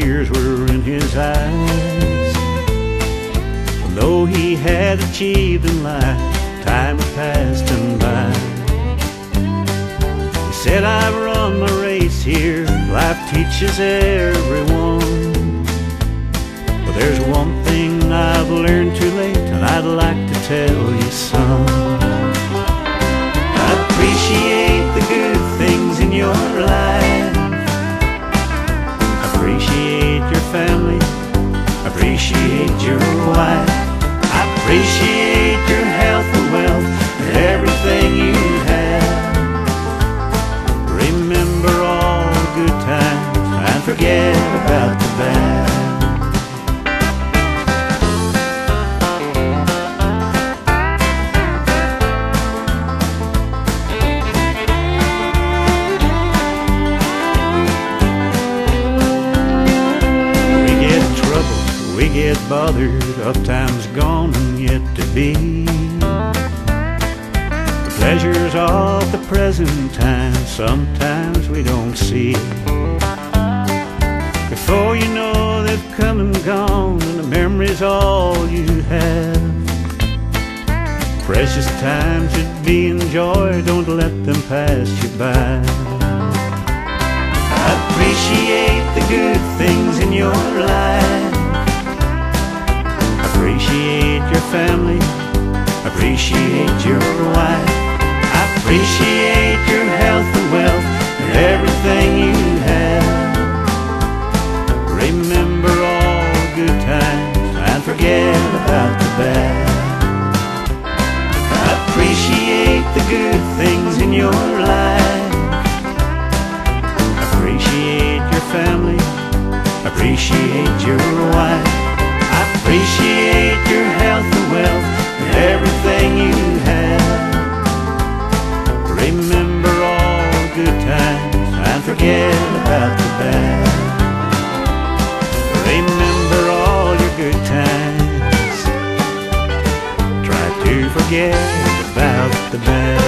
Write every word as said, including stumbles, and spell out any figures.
tears were in his eyes. Though he had achieved in life, time had passed him by. He said, I've run my race here, life teaches everyone, but there's one thing I've learned too late, and I'd like to tell you, son. I appreciate the good things in your life. Appreciate your family, appreciate your wife, appreciate your health and wealth, and everything you have. Remember all the good times and forget about the bad. We get bothered, of time's gone and yet to be. The pleasures of the present time sometimes we don't see. Before you know they've come and gone, and the memory's all you have. Precious times should be enjoyed, don't let them pass you by. I appreciate the good things in your life. Appreciate your family, appreciate your wife, appreciate your health and wealth, and everything you have. Remember all the good times and forget about the bad. Appreciate the good things in your life. Appreciate your family, appreciate your wife, appreciate your health and wealth, and everything you have. Remember all the good times and forget about the bad. Remember all your good times, try to forget about the bad.